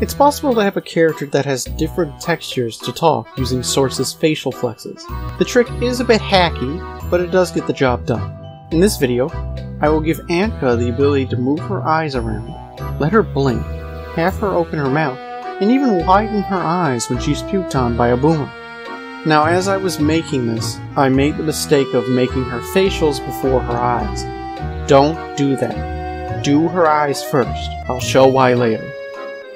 It's possible to have a character that has different textures to talk using Source's facial flexes. The trick is a bit hacky, but it does get the job done. In this video, I will give Anka the ability to move her eyes around, let her blink, have her open her mouth, and even widen her eyes when she's puked on by a boomer. Now, as I was making this, I made the mistake of making her facials before her eyes. Don't do that. Do her eyes first. I'll show why later.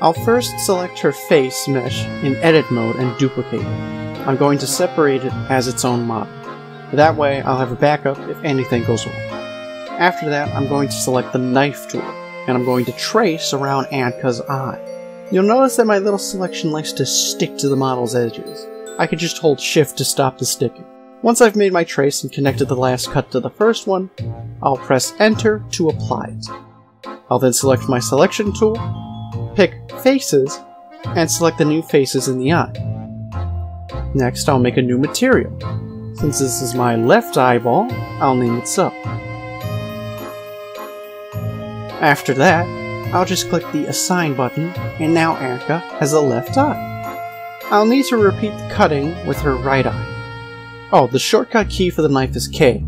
I'll first select her face mesh in edit mode and duplicate it. I'm going to separate it as its own model. That way I'll have a backup if anything goes wrong. After that, I'm going to select the knife tool, and I'm going to trace around Antka's eye. You'll notice that my little selection likes to stick to the model's edges. I could just hold shift to stop the sticking. Once I've made my trace and connected the last cut to the first one, I'll press enter to apply it. I'll then select my selection tool, pick faces, and select the new faces in the eye. Next, I'll make a new material. Since this is my left eyeball, I'll name it so. After that, I'll just click the assign button, and now Anka has a left eye. I'll need to repeat the cutting with her right eye. Oh, the shortcut key for the knife is K.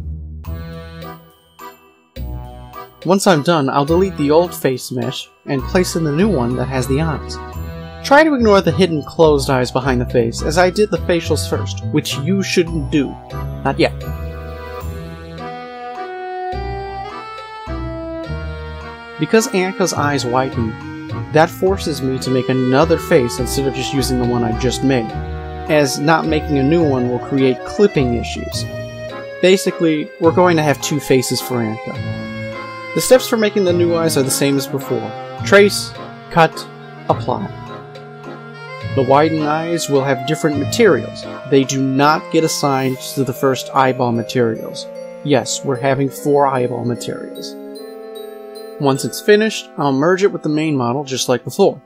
Once I'm done, I'll delete the old face mesh and place in the new one that has the eyes. Try to ignore the hidden closed eyes behind the face, as I did the facials first, which you shouldn't do. Not yet. Because Anka's eyes widen, that forces me to make another face instead of just using the one I just made, as not making a new one will create clipping issues. Basically, we're going to have two faces for Antka. The steps for making the new eyes are the same as before. Trace, cut, apply. The widened eyes will have different materials. They do not get assigned to the first eyeball materials. Yes, we're having four eyeball materials. Once it's finished, I'll merge it with the main model just like before.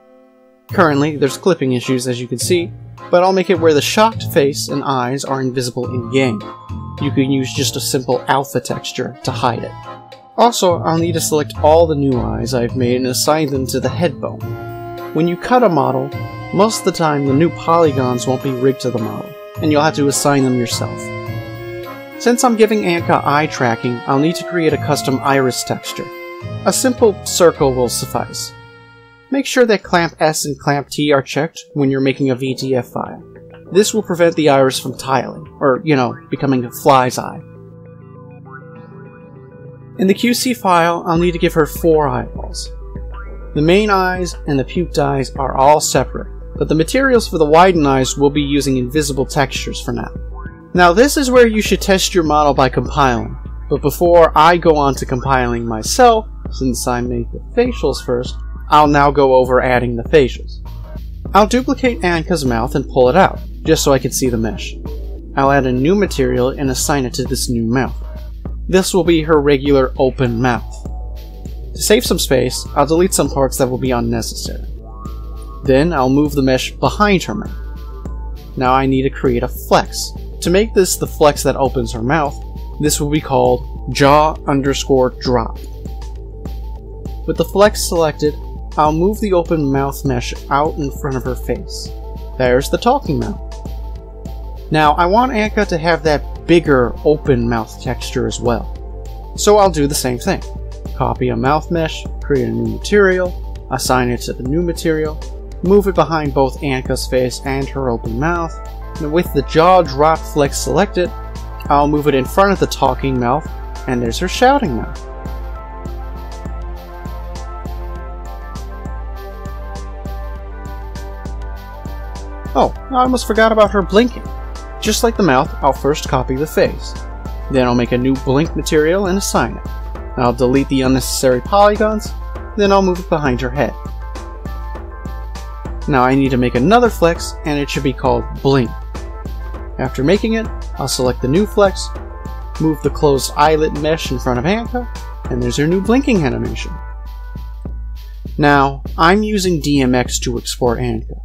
Currently, there's clipping issues as you can see, but I'll make it where the shocked face and eyes are invisible in-game. You can use just a simple alpha texture to hide it. Also, I'll need to select all the new eyes I've made and assign them to the head bone. When you cut a model, most of the time the new polygons won't be rigged to the model, and you'll have to assign them yourself. Since I'm giving Antka eye tracking, I'll need to create a custom iris texture. A simple circle will suffice. Make sure that clamp S and clamp T are checked when you're making a VTF file. This will prevent the iris from tiling, or, you know, becoming a fly's eye. In the QC file, I'll need to give her four eyeballs. The main eyes and the puked eyes are all separate, but the materials for the widened eyes will be using invisible textures for now. Now this is where you should test your model by compiling. But before I go on to compiling myself, since I made the facials first, I'll now go over adding the facials. I'll duplicate Antka's mouth and pull it out, just so I can see the mesh. I'll add a new material and assign it to this new mouth. This will be her regular open mouth. To save some space, I'll delete some parts that will be unnecessary. Then I'll move the mesh behind her mouth. Now I need to create a flex. To make this the flex that opens her mouth, this will be called jaw_drop. With the flex selected, I'll move the open mouth mesh out in front of her face. There's the talking mouth. Now I want Anka to have that bigger open mouth texture as well. So I'll do the same thing. Copy a mouth mesh, create a new material, assign it to the new material, move it behind both Antka's face and her open mouth, and with the jaw drop flex selected, I'll move it in front of the talking mouth, and there's her shouting mouth. Oh, I almost forgot about her blinking. Just like the mouth, I'll first copy the face. Then I'll make a new blink material and assign it. I'll delete the unnecessary polygons, then I'll move it behind her head. Now I need to make another flex, and it should be called blink. After making it, I'll select the new flex, move the closed eyelid mesh in front of Anka, and there's her new blinking animation. Now, I'm using DMX to export Anka.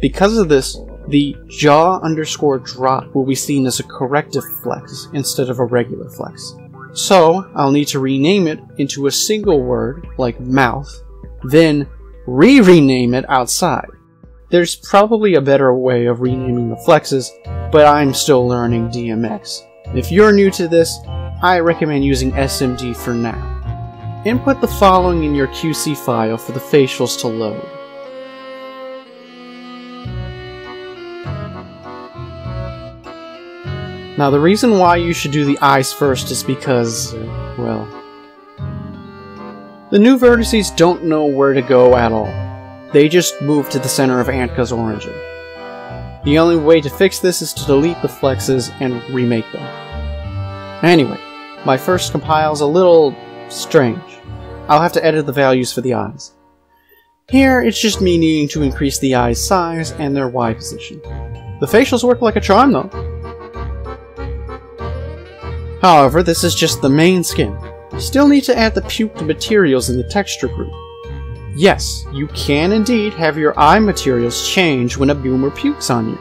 Because of this, the jaw_drop will be seen as a corrective flex instead of a regular flex. So, I'll need to rename it into a single word, like mouth, then re-rename it outside. There's probably a better way of renaming the flexes, but I'm still learning DMX. If you're new to this, I recommend using SMD for now. Input the following in your QC file for the facials to load. Now the reason why you should do the eyes first is because, well, the new vertices don't know where to go at all. They just move to the center of Antka's origin. The only way to fix this is to delete the flexes and remake them. Anyway, my first compile's a little strange. I'll have to edit the values for the eyes. Here, it's just me needing to increase the eyes' size and their Y position. The facials work like a charm though. However, this is just the main skin. Still need to add the puked materials in the texture group. Yes, you can indeed have your eye materials change when a boomer pukes on you.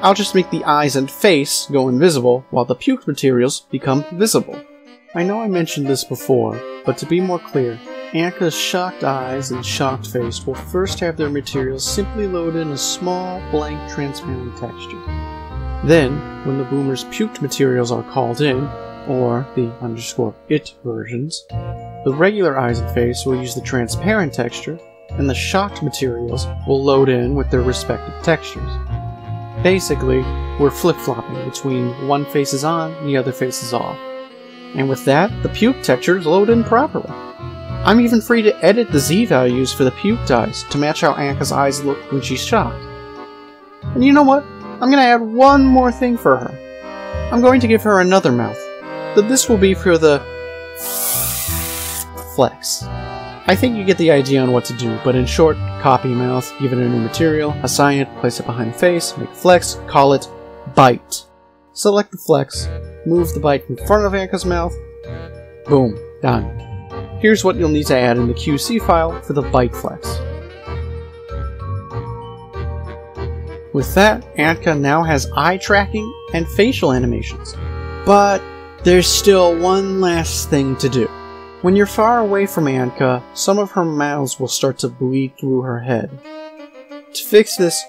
I'll just make the eyes and face go invisible while the puked materials become visible. I know I mentioned this before, but to be more clear, Anka's shocked eyes and shocked face will first have their materials simply load in a small, blank, transparent texture. Then, when the boomer's puked materials are called in, or the _it versions, the regular eyes and face will use the transparent texture, and the shocked materials will load in with their respective textures. Basically, we're flip-flopping between one face is on, the other face is off. And with that, the puked textures load in properly. I'm even free to edit the Z values for the puked eyes to match how Anka's eyes look when she's shocked. And you know what? I'm going to add one more thing for her. I'm going to give her another mouth. This will be for the flex. I think you get the idea on what to do, but in short, copy mouth, give it a new material, assign it, place it behind the face, make flex, call it bite. Select the flex, move the bite in front of Anka's mouth, boom, done. Here's what you'll need to add in the QC file for the bite flex. With that, Antka now has eye tracking and facial animations. But there's still one last thing to do. When you're far away from Antka, some of her mouths will start to bleed through her head. To fix this,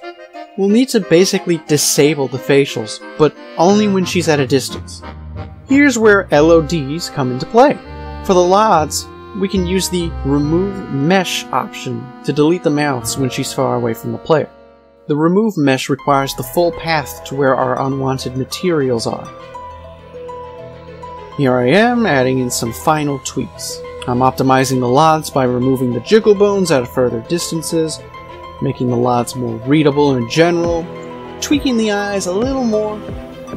we'll need to basically disable the facials, but only when she's at a distance. Here's where LODs come into play. For the LODs, we can use the Remove Mesh option to delete the mouths when she's far away from the player. The remove mesh requires the full path to where our unwanted materials are. Here I am, adding in some final tweaks. I'm optimizing the LODs by removing the jiggle bones at further distances, making the LODs more readable in general, tweaking the eyes a little more.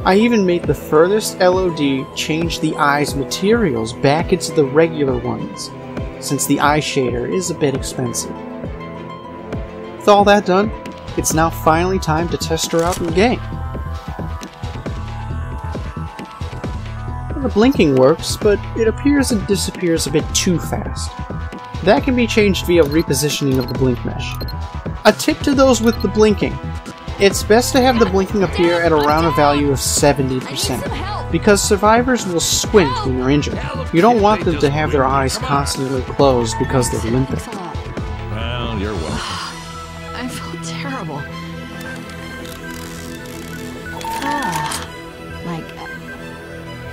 I even made the furthest LOD change the eyes' materials back into the regular ones, since the eye shader is a bit expensive. With all that done, it's now finally time to test her out in the game. The blinking works, but it appears and disappears a bit too fast. That can be changed via repositioning of the blink mesh. A tip to those with the blinking. It's best to have the blinking appear at around a value of 70%, because survivors will squint when you're injured. You don't want them to have their eyes constantly closed because they're limping. Well, you're welcome.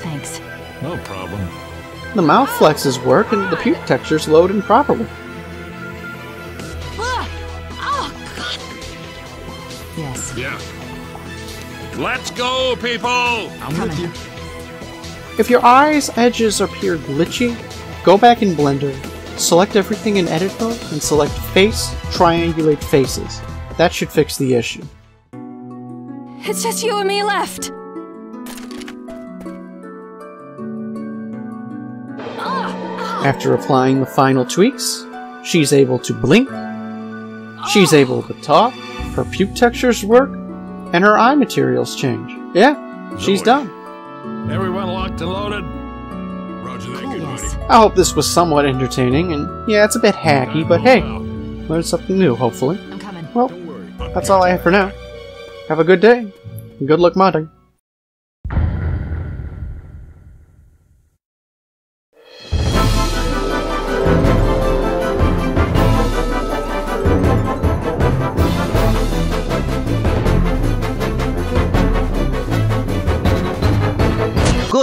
Thanks. No problem. The mouth flexes work and the puke textures load in properly. Yes. Yeah. Let's go, people! I'm with you. If your eyes' edges appear glitchy, go back in Blender, select everything in edit mode, and select face, triangulate faces. That should fix the issue. It's just you and me left! After applying the final tweaks, she's able to blink, she's able to talk, her puke textures work, and her eye materials change. Yeah, she's done. Everyone locked and loaded. Roger that, good buddy. I hope this was somewhat entertaining, and yeah, it's a bit hacky, but hey, learn something new, hopefully. I'm coming. Well, that's all I have for now. Have a good day, and good luck modding.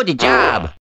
the job.